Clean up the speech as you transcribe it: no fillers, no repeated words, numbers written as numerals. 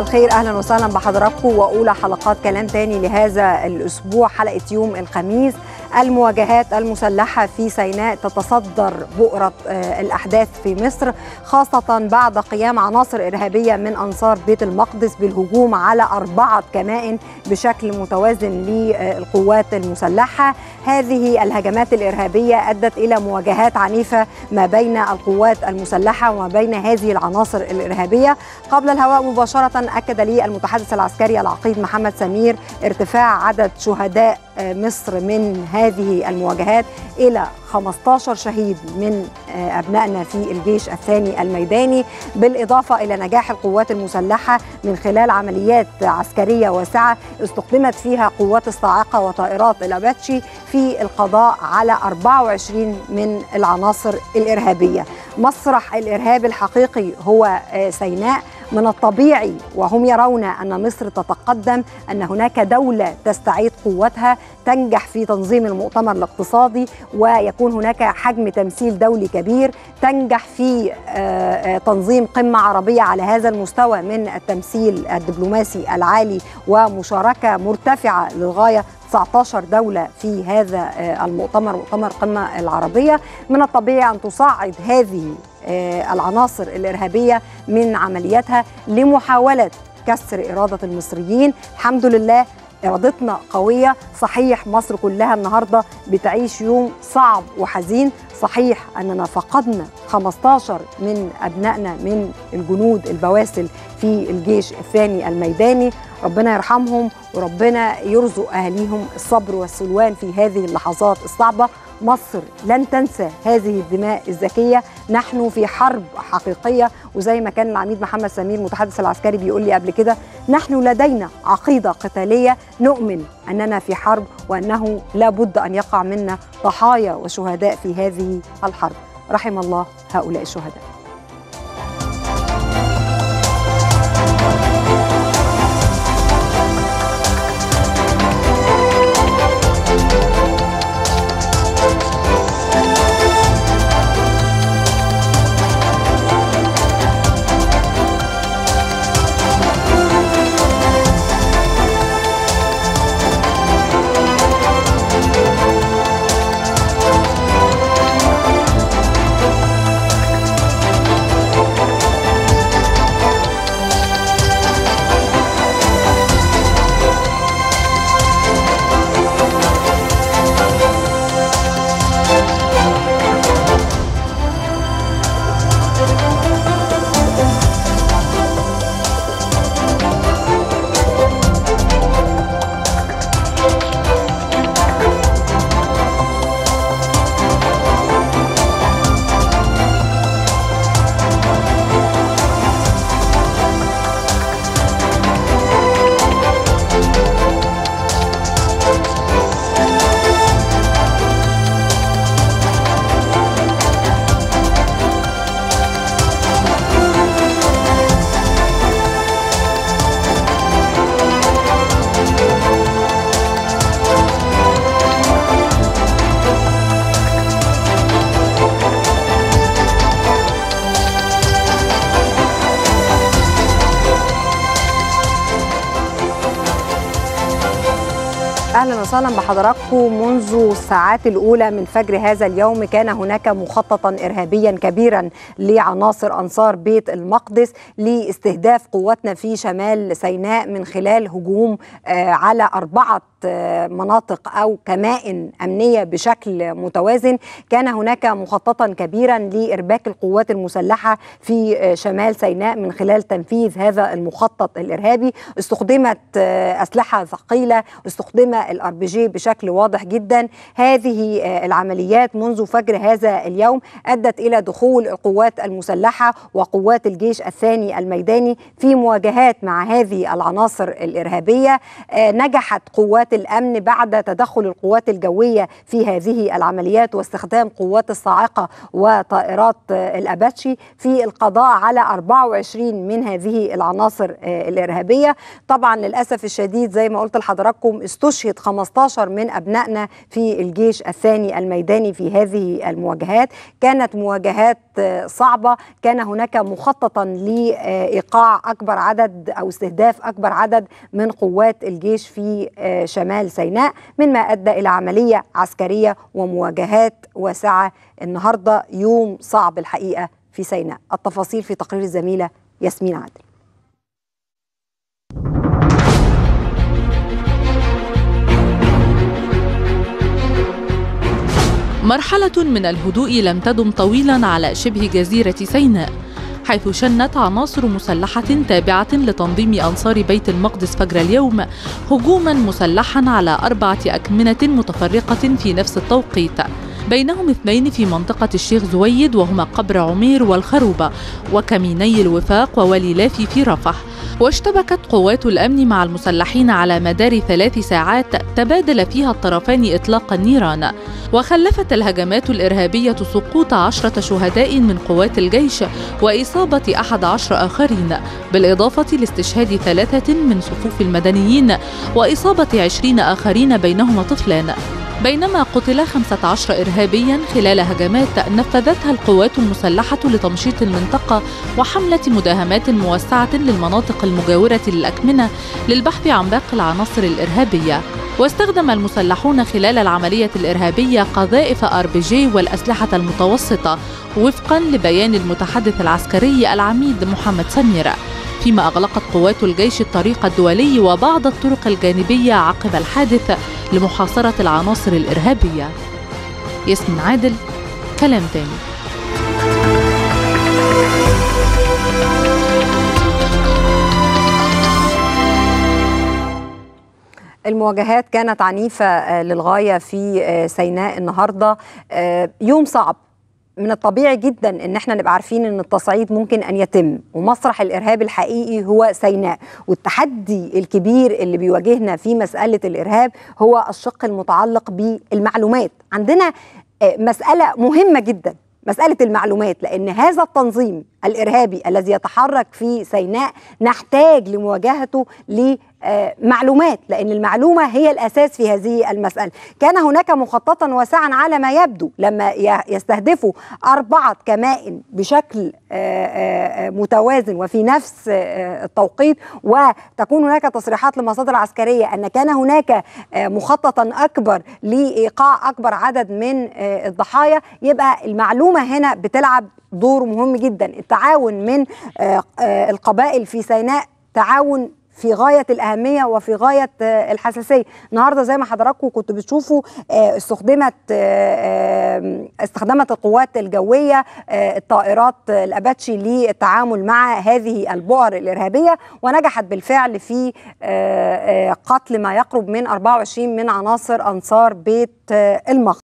مساء الخير، أهلا وسهلا بحضراتكم وأولى حلقات كلام تاني لهذا الأسبوع، حلقة يوم الخميس. المواجهات المسلحة في سيناء تتصدر بؤرة الأحداث في مصر، خاصة بعد قيام عناصر إرهابية من أنصار بيت المقدس بالهجوم على 4 كمائن بشكل متوازن للقوات المسلحة. هذه الهجمات الإرهابية أدت إلى مواجهات عنيفة ما بين القوات المسلحة وما بين هذه العناصر الإرهابية. قبل الهواء مباشرة أكد لي المتحدث العسكري العقيد محمد سمير ارتفاع عدد شهداء مصر من هذه المواجهات إلى 15 شهيد من أبنائنا في الجيش الثاني الميداني، بالإضافة إلى نجاح القوات المسلحة من خلال عمليات عسكرية واسعة استخدمت فيها قوات الصاعقة وطائرات الأباتشي في القضاء على 24 من العناصر الإرهابية. مسرح الإرهاب الحقيقي هو سيناء. من الطبيعي وهم يرون أن مصر تتقدم أن هناك دولة تستعيد قوتها، تنجح في تنظيم المؤتمر الاقتصادي ويكون هناك حجم تمثيل دولي كبير، تنجح في تنظيم قمة عربية على هذا المستوى من التمثيل الدبلوماسي العالي ومشاركة مرتفعة للغاية، 19 دولة في هذا المؤتمر، مؤتمر القمة العربية. من الطبيعي أن تصعد هذه العناصر الإرهابية من عملياتها لمحاولة كسر إرادة المصريين. الحمد لله إرادتنا قوية. صحيح مصر كلها النهاردة بتعيش يوم صعب وحزين، صحيح أننا فقدنا 15 من أبنائنا من الجنود البواسل في الجيش الثاني الميداني، ربنا يرحمهم وربنا يرزق أهليهم الصبر والسلوان في هذه اللحظات الصعبة. مصر لن تنسى هذه الدماء الزكية، نحن في حرب حقيقية. وزي ما كان العميد محمد سمير المتحدث العسكري بيقول لي قبل كده، نحن لدينا عقيدة قتالية، نؤمن أننا في حرب وأنه لا بد أن يقع منا ضحايا وشهداء في هذه الحرب. رحم الله هؤلاء الشهداء. أهلا وسهلا بحضراتكم. منذ الساعات الأولى من فجر هذا اليوم كان هناك مخططا إرهابيا كبيرا لعناصر أنصار بيت المقدس لاستهداف قواتنا في شمال سيناء من خلال هجوم على 4 مناطق أو كمائن أمنية بشكل متوازن. كان هناك مخططا كبيرا لإرباك القوات المسلحة في شمال سيناء. من خلال تنفيذ هذا المخطط الإرهابي استخدمت أسلحة ثقيلة، استخدم الآر بي جي بشكل واضح جدا. هذه العمليات منذ فجر هذا اليوم أدت إلى دخول القوات المسلحة وقوات الجيش الثاني الميداني في مواجهات مع هذه العناصر الإرهابية. نجحت قوات الأمن بعد تدخل القوات الجوية في هذه العمليات واستخدام قوات الصاعقة وطائرات الأباتشي في القضاء على 24 من هذه العناصر الإرهابية. طبعا للأسف الشديد زي ما قلت لحضراتكم استشهد 15 15 من أبنائنا في الجيش الثاني الميداني في هذه المواجهات. كانت مواجهات صعبة، كان هناك مخططا لإيقاع أكبر عدد أو استهداف أكبر عدد من قوات الجيش في شمال سيناء، مما أدى إلى عملية عسكرية ومواجهات واسعة. النهاردة يوم صعب الحقيقة في سيناء. التفاصيل في تقرير الزميلة ياسمين عادل. مرحلة من الهدوء لم تدم طويلا على شبه جزيرة سيناء، حيث شنت عناصر مسلحة تابعة لتنظيم أنصار بيت المقدس فجر اليوم هجوما مسلحا على 4 أكمنة متفرقة في نفس التوقيت، بينهم 2 في منطقة الشيخ زويد وهما قبر عمير والخروبة، وكميني الوفاق وولي لافي في رفح. واشتبكت قوات الأمن مع المسلحين على مدار 3 ساعات تبادل فيها الطرفان إطلاق النيران. وخلفت الهجمات الإرهابية سقوط 10 شهداء من قوات الجيش وإصابة 11 آخرين، بالإضافة لاستشهاد 3 من صفوف المدنيين وإصابة 20 آخرين بينهم طفلان، بينما قتل 15 إرهابيا خلال هجمات نفذتها القوات المسلحة لتمشيط المنطقة وحملة مداهمات موسعة للمناطق المجاورة للأكمنة للبحث عن باقي العناصر الإرهابية. واستخدم المسلحون خلال العملية الإرهابية قذائف RPG والأسلحة المتوسطة وفقا لبيان المتحدث العسكري العميد محمد سمير، فيما أغلقت قوات الجيش الطريق الدولي وبعض الطرق الجانبية عقب الحادث لمحاصرة العناصر الإرهابية. ياسمين عادل، كلام تاني. المواجهات كانت عنيفة للغاية في سيناء النهاردة، يوم صعب. من الطبيعي جدا ان احنا نبقى عارفين ان التصعيد ممكن ان يتم، ومسرح الارهاب الحقيقي هو سيناء، والتحدي الكبير اللي بيواجهنا في مسألة الارهاب هو الشق المتعلق بالمعلومات. عندنا مسألة مهمة جدا، مسألة المعلومات، لأن هذا التنظيم الإرهابي الذي يتحرك في سيناء نحتاج لمواجهته لمعلومات، لأن المعلومة هي الأساس في هذه المسألة. كان هناك مخططا واسعا على ما يبدو لما يستهدفوا 4 كمائن بشكل متوازن وفي نفس التوقيت، وتكون هناك تصريحات لمصادر عسكرية أن كان هناك مخططا أكبر لإيقاع أكبر عدد من الضحايا. يبقى المعلومة هنا بتلعب دور مهم جدا. التعاون من القبائل في سيناء تعاون في غاية الأهمية وفي غاية الحساسية. النهاردة زي ما حضراتكم كنتوا بتشوفوا استخدمت القوات الجوية الطائرات الأباتشي للتعامل مع هذه البؤر الإرهابية، ونجحت بالفعل في قتل ما يقرب من 24 من عناصر أنصار بيت المقدس.